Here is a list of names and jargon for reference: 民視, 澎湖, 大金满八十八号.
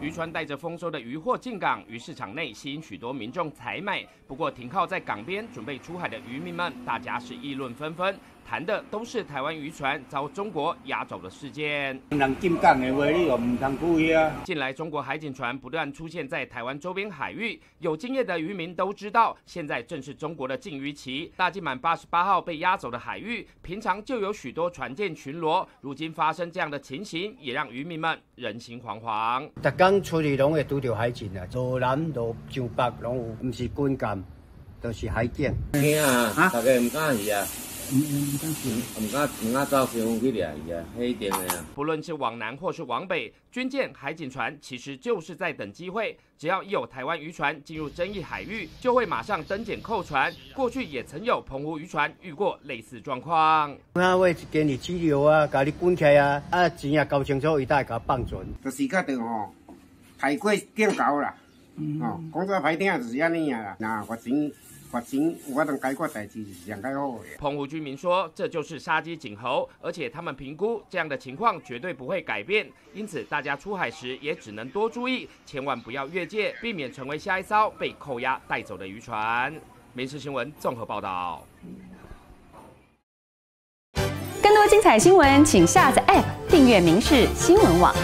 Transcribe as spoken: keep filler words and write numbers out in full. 渔船带着丰收的渔获进港，渔市场内吸引许多民众采买。不过，停靠在港边准备出海的渔民们，大家是议论纷纷，谈的都是台湾渔船遭中国压走的事件。人进港的话，你又唔通故意啊？近来，中国海警船不断出现在台湾周边海域，有经验的渔民都知道，现在正是中国的禁渔期。大金满八十八号被压走的海域，平常就有许多船舰巡逻，如今发生这样的情形，也让渔民们人心惶惶。 出去拢会拄到海警啊，路南、路上北拢有，唔是军舰，就是海警。惊啊！大家唔敢去啊！ 不论是往南或是往北，军舰、海警船其实就是在等机会。只要一有台湾渔船进入争议海域，就会马上登检扣船。过去也曾有澎湖渔船遇过类似状况。啊，我给你拘留啊，给你关起啊，啊钱也搞清楚，伊才会给放船。就是个对哦，太过警告啦，哦，讲作歹听就是安尼啊，那罚钱。 澎湖居民说，这就是杀鸡儆猴，而且他们评估这样的情况绝对不会改变，因此大家出海时也只能多注意，千万不要越界，避免成为下一艘被扣押带走的渔船。民视新闻综合报道。更多精彩新闻，请下载 A P P 订阅民视新闻网。